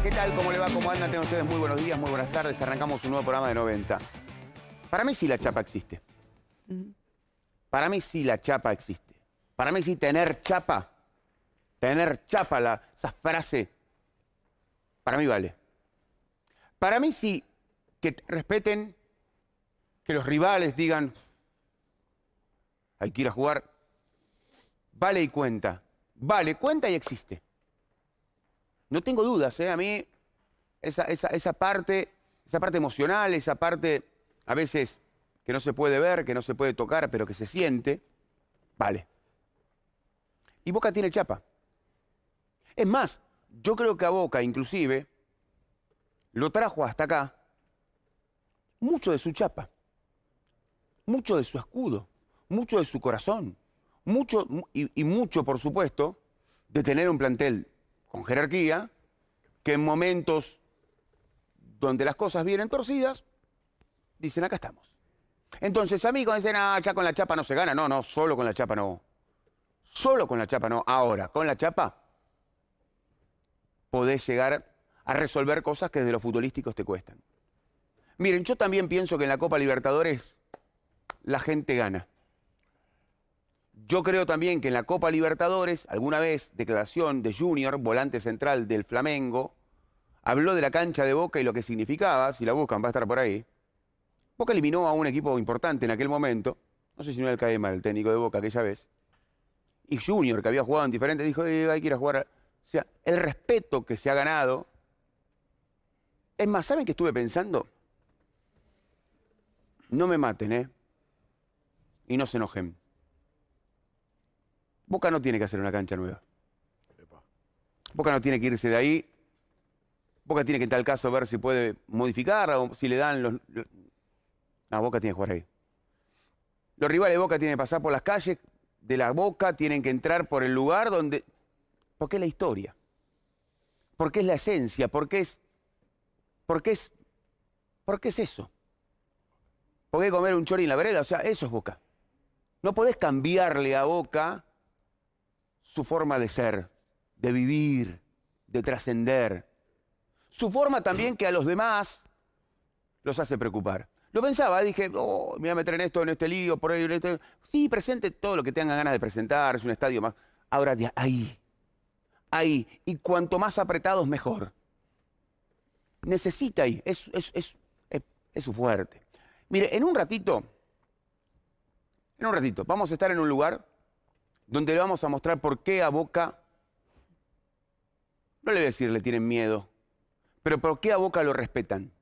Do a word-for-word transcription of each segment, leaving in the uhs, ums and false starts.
Hola, ¿qué tal? ¿Cómo le va? ¿Cómo andan? Tengan ustedes muy buenos días, muy buenas tardes. Arrancamos un nuevo programa de noventa. Para mí sí la chapa existe. Para mí sí la chapa existe. Para mí sí tener chapa, tener chapa, la, esa frase, para mí vale. Para mí sí que respeten, que los rivales digan, hay que ir a jugar, vale y cuenta. Vale, cuenta y existe. No tengo dudas, ¿eh? A mí esa, esa, esa parte, esa parte emocional, esa parte a veces que no se puede ver, que no se puede tocar, pero que se siente, vale. Y Boca tiene chapa. Es más, yo creo que a Boca, inclusive, lo trajo hasta acá mucho de su chapa, mucho de su escudo, mucho de su corazón, mucho y, y mucho, por supuesto, de tener un plantel con jerarquía, que en momentos donde las cosas vienen torcidas, dicen, acá estamos. Entonces, amigos, dicen, ah, ya con la chapa no se gana. No, no, solo con la chapa no. Solo con la chapa no. Ahora, con la chapa podés llegar a resolver cosas que desde los futbolísticos te cuestan. Miren, yo también pienso que en la Copa Libertadores la gente gana. Yo creo también que en la Copa Libertadores, alguna vez, declaración de Junior, volante central del Flamengo, habló de la cancha de Boca y lo que significaba, si la buscan va a estar por ahí. Boca eliminó a un equipo importante en aquel momento, no sé si no era el Caema, el técnico de Boca aquella vez, y Junior, que había jugado en diferentes, dijo, eh, hay que ir a jugar. A... O sea, el respeto que se ha ganado. Es más, ¿saben qué estuve pensando? No me maten, ¿eh? Y no se enojen. Boca no tiene que hacer una cancha nueva. Boca no tiene que irse de ahí. Boca tiene que en tal caso ver si puede modificar o si le dan los... No, Boca tiene que jugar ahí. Los rivales de Boca tienen que pasar por las calles de la Boca, tienen que entrar por el lugar donde... Porque es la historia. Porque es la esencia. Porque es... Porque es... Porque es eso. Porque comer un chori en la vereda. O sea, eso es Boca. No podés cambiarle a Boca su forma de ser, de vivir, de trascender. Su forma también que a los demás los hace preocupar. Lo pensaba, dije, oh, me voy a meter en esto, en este lío, por ahí, en este... Sí, presente todo lo que tengan ganas de presentar, es un estadio más. Ahora, de ahí, ahí. Y cuanto más apretados, mejor. Necesita ahí, es, es, es, es, es su fuerte. Mire, en un ratito, en un ratito, vamos a estar en un lugar donde le vamos a mostrar por qué a Boca, no le voy a decir le tienen miedo, pero por qué a Boca lo respetan.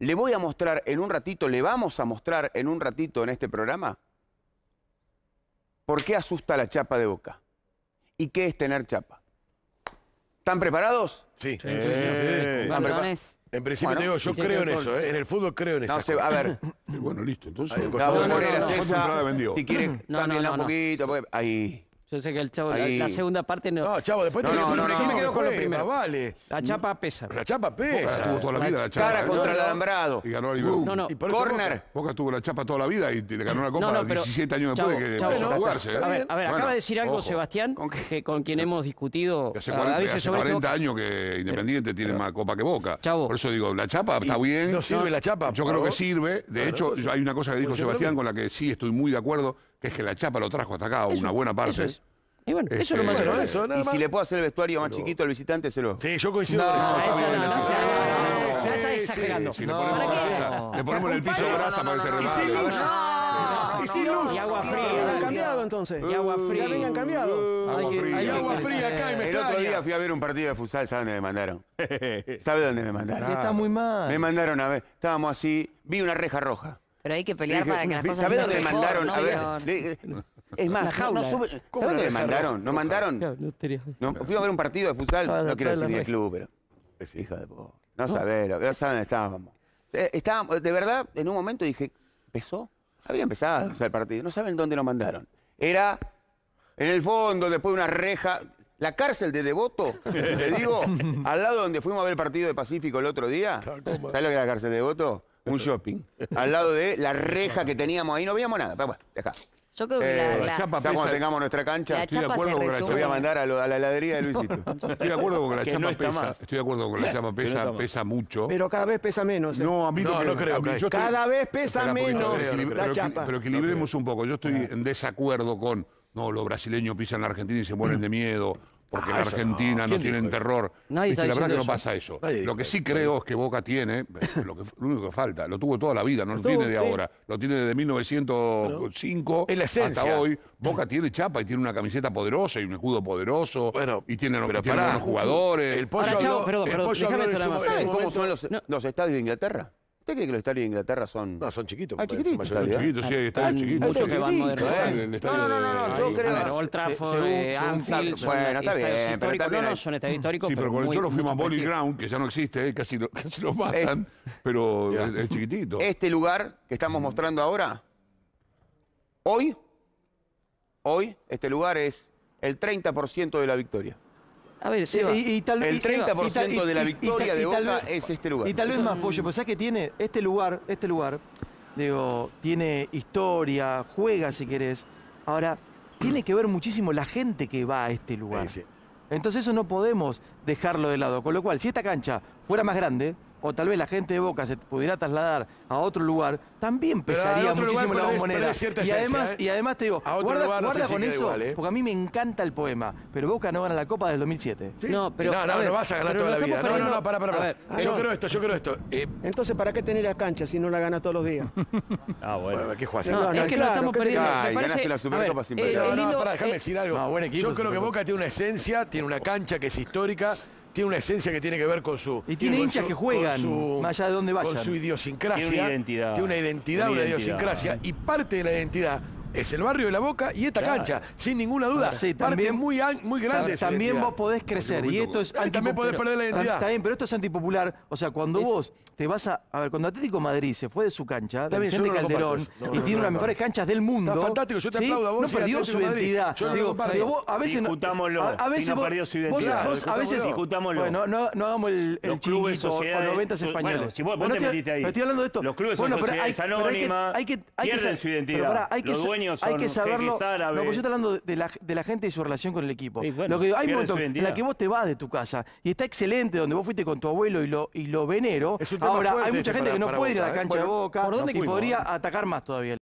Le voy a mostrar en un ratito, le vamos a mostrar en un ratito en este programa por qué asusta la chapa de Boca y qué es tener chapa. ¿Están preparados? Sí. sí, sí, sí, sí. Preparados? En principio bueno, te digo, yo creo en eso, ¿eh? En el fútbol creo en eso. No sé, a ver. Bueno, listo, entonces. Ahí, la bombonera no, no, esa, no, si quieren, no, cámbienla no, no, un poquito. Porque... Ahí. Yo sé que el Chavo, la, la segunda parte no. No, Chavo, después no, te no, no, no, me quedo no, con lo primero. Vale. La chapa pesa. La chapa pesa. Estuvo toda la, la vida la chapa. Cara no, contra no, el alambrado. Y ganó a Libertadores. No, no. Y corner. Boca tuvo la chapa toda la vida y te ganó la Copa no, no, diecisiete años después de que empezó a jugarse. A ver, acaba de decir algo Sebastián, que con quien hemos discutido. Hace cuarenta años que Independiente tiene más Copa que Boca. Por eso digo, la chapa está bien. No sirve la chapa. Yo creo que sirve. De hecho, hay una cosa que dijo Sebastián con la que sí estoy muy de acuerdo. Que es que la chapa lo trajo hasta acá, eso, una buena parte. Eso es. Y bueno, este, eso lo más bueno, eso, nada más. Y si le puedo hacer el vestuario más pero... chiquito al visitante, se lo... Sí, yo coincido no, con eso. No, no, no, no, no, no, está exagerando. Si le ponemos grasa, le ponemos en el piso grasa para que se remate. Y sin luz. Y agua fría. ¿Y han cambiado entonces? Y agua fría. Ya vengan cambiados. Agua fría. Hay agua fría acá y me El otro día fui a ver un partido de futsal, ¿saben dónde me mandaron? ¿Sabe dónde me mandaron? Está muy mal. Me mandaron a ver, estábamos así, vi una reja roja. Pero hay que pelear dije, para que las cosas... ¿Sabés dónde me mandaron? No, a ver, de, es más, jaula, no sube... ¿Sabés dónde me mandaron? ¿No mandaron? No, no tenía... no, fui a ver un partido de futsal, no, no quiero decir ni el club, pero... Es hija de po... No, no sabés, no sabés dónde estábamos. Estábamos, de verdad, en un momento dije, ¿empezó? Había empezado o sea, el partido, no saben dónde nos mandaron. Era en el fondo, después de una reja... La cárcel de Devoto, te digo, al lado donde fuimos a ver el partido de Pacífico el otro día, ¿sabes lo que era la cárcel de Devoto? Un shopping. Al lado de la reja que teníamos ahí, no veíamos nada. Pero bueno, acá. Yo creo que eh, la, la chapa pesa. Cuando tengamos nuestra cancha, la estoy de acuerdo con la chapa. Voy a mandar a, lo, a la heladería de Luisito. Estoy de acuerdo con la que chapa no pesa. Más. Estoy de acuerdo con la chapa pesa, no pesa mucho. Pero cada vez pesa menos. Eh. No, a mí no, no, no creo. Mí, cada, cada vez pesa cada menos creo, la pero, chapa. Pero equilibremos un poco. Yo estoy en desacuerdo con, no, los brasileños pisan la Argentina y se mueren de miedo. Porque ah, en Argentina no, no tienen terror. Nadie Viste, la verdad que no eso. pasa eso. Nadie lo que sí creo es que Boca tiene, lo, que, lo único que falta, lo tuvo toda la vida, no lo, lo tiene de sí. ahora, lo tiene desde mil novecientos cinco hasta hoy. Boca tiene chapa y tiene una camiseta poderosa y un escudo poderoso. Bueno, y tiene, pero tiene para, buenos jugadores. El pollo habló, perdón, el pollo habló en su, más. ¿Saben cómo son los, no. los estadios de Inglaterra? ¿Usted cree que los estadios de Inglaterra son...? No, son chiquitos. Ah, chiquititos. Son chiquitos, sí, hay estadios chiquitos. Muchos que van modernos. No, no, no, no, yo creo... Bueno, Old Trafford, Anfield... Bueno, está bien, pero está bien. No, no, son estadios históricos, pero muy... Sí, pero con el Cholo fuimos a Bowling Ground, que ya no existe, casi lo matan, pero es chiquitito. Este lugar que estamos mostrando ahora, hoy, hoy, este lugar es el treinta por ciento de la victoria. A ver, Seba, y, y tal, el treinta por ciento y tal, y, de la victoria y, y, y, y, de Boca vez, es este lugar. Y tal vez más, Pollo, pues ¿sabes qué tiene? Este lugar, este lugar, digo, tiene historia, juega si querés. Ahora, tiene que ver muchísimo la gente que va a este lugar. Sí, sí. Entonces eso no podemos dejarlo de lado. Con lo cual, si esta cancha fuera más grande, o tal vez la gente de Boca se pudiera trasladar a otro lugar, también pesaría muchísimo la bombonera. Y además, ¿eh? y además te digo, guarda, guarda no sé con si eso, igual, ¿eh? porque a mí me encanta el poema, pero Boca no gana la Copa del dos mil siete. ¿Sí? No, pero, no, no, ver, no vas a ganar toda la vida. No, no, no, pará, pará, pará. Ah, yo no. creo esto, yo creo esto. Eh, Entonces, ¿para qué tener la cancha si no la ganas todos los días? Ah, bueno. bueno ¿Qué juegas? No, no, no, es que claro, no estamos perdiendo. Ay, ganaste la Supercopa sin perder. No, no, pará, déjame decir algo. Yo creo que Boca tiene una esencia, tiene una cancha que es histórica, tiene una esencia que tiene que ver con su... Y tiene hinchas que juegan, su, más allá de dónde vayan. Con su idiosincrasia. Tiene una identidad. Tiene una identidad, una, una idiosincrasia. Identidad. Y parte de la identidad es el barrio de la Boca y esta claro. cancha, sin ninguna duda. Sí, parte también, muy, muy grande. También vos podés crecer y esto es... Y también podés perder la identidad. Está bien, pero esto es antipopular. O sea, cuando es, vos te vas a... A ver, cuando Atlético Madrid se fue de su cancha, de Vicente Calderón, no, y no, tiene no, una de las mejores canchas del mundo... Está fantástico, yo te ¿sí? aplaudo a vos. No perdió su identidad. Yo digo, vos a veces... Discutámoslo, a veces no perdió su identidad. A veces discutámoslo. Bueno, no hagamos el chiquito o los ventas españoles. Bueno, si vos te metiste ahí. Estoy hablando de esto. Los clubes son sociedades anónimas, pierden su identidad. Los dueños... Hay que saberlo. No, pues yo estoy hablando de la, de la gente y su relación con el equipo. Sí, bueno, lo que digo, hay momentos en la que vos te vas de tu casa y está excelente donde vos fuiste con tu abuelo y lo, y lo venero. Ahora, hay mucha gente que no puede ir a la cancha de Boca y podría atacar más todavía.